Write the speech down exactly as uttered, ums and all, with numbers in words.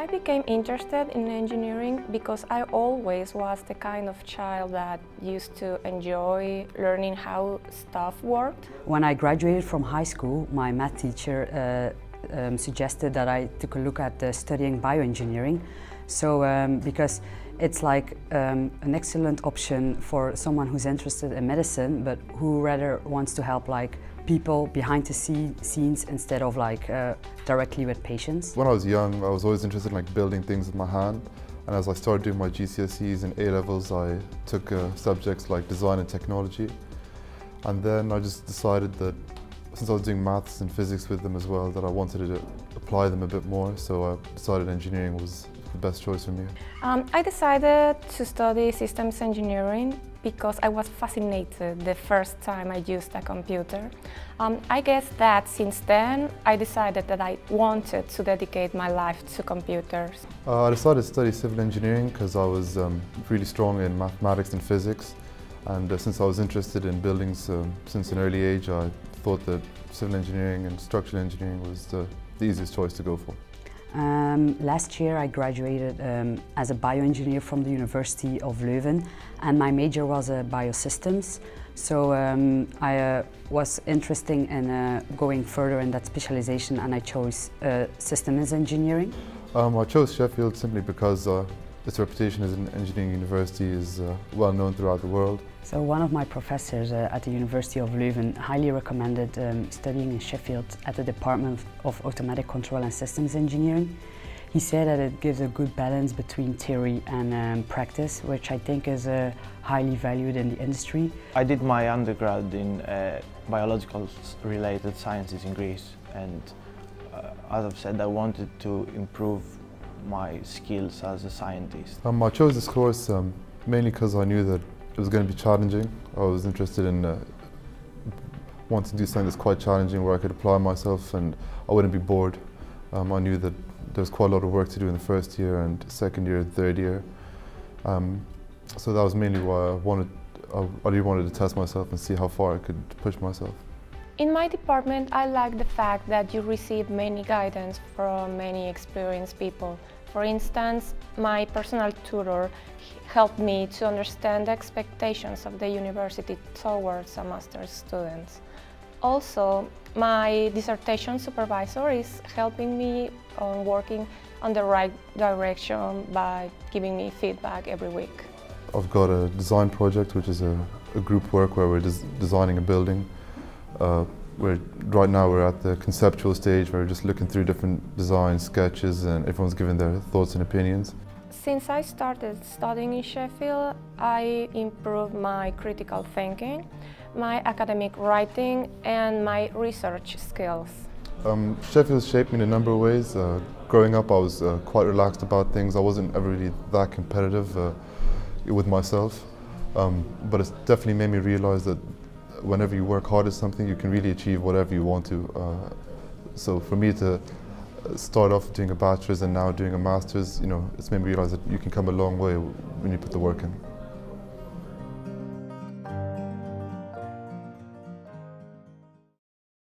I became interested in engineering because I always was the kind of child that used to enjoy learning how stuff worked. When I graduated from high school, my math teacher uh, um, suggested that I took a look at uh, studying bioengineering. So, um, because it's like um, an excellent option for someone who's interested in medicine, but who rather wants to help like people behind the scenes instead of like uh, directly with patients. When I was young, I was always interested in like building things with my hand. And as I started doing my G C S Es and A levels, I took uh, subjects like design and technology. And then I just decided that since I was doing maths and physics with them as well, that I wanted to apply them a bit more. So I decided engineering was the best choice for me. Um, I decided to study systems engineering because I was fascinated the first time I used a computer. Um, I guess that since then I decided that I wanted to dedicate my life to computers. Uh, I decided to study civil engineering because I was um, really strong in mathematics and physics, and uh, since I was interested in buildings um, since an early age, I thought that civil engineering and structural engineering was the, the easiest choice to go for. Um, last year I graduated um, as a bioengineer from the University of Leuven, and my major was uh, biosystems, so um, I uh, was interested in uh, going further in that specialization, and I chose uh, systems engineering. Um, I chose Sheffield simply because uh, its reputation as an engineering university is uh, well known throughout the world. So one of my professors uh, at the University of Leuven highly recommended um, studying in Sheffield at the Department of Automatic Control and Systems Engineering. He said that it gives a good balance between theory and um, practice, which I think is uh, highly valued in the industry. I did my undergrad in uh, biological related sciences in Greece, and uh, as I've said, I wanted to improve my skills as a scientist. Um, I chose this course um, mainly because I knew that it was going to be challenging. I was interested in uh, wanting to do something that's quite challenging where I could apply myself and I wouldn't be bored. Um, I knew that there was quite a lot of work to do in the first year and second year and third year. Um, so that was mainly why I wanted, I really wanted to test myself and see how far I could push myself. In my department, I like the fact that you receive many guidance from many experienced people. For instance, my personal tutor helped me to understand the expectations of the university towards a master's students. Also, my dissertation supervisor is helping me on working on the right direction by giving me feedback every week. I've got a design project, which is a, a group work where we're des- designing a building. Uh, we're, right now we're at the conceptual stage where we're just looking through different design sketches and everyone's giving their thoughts and opinions. Since I started studying in Sheffield, I improved my critical thinking, my academic writing and my research skills. Um, Sheffield shaped me in a number of ways. Uh, growing up I was uh, quite relaxed about things. I wasn't ever really that competitive uh, with myself, um, but it's definitely made me realize that whenever you work hard at something, you can really achieve whatever you want to. Uh, so for me to start off doing a bachelor's and now doing a master's, you know, it's made me realize that you can come a long way when you put the work in.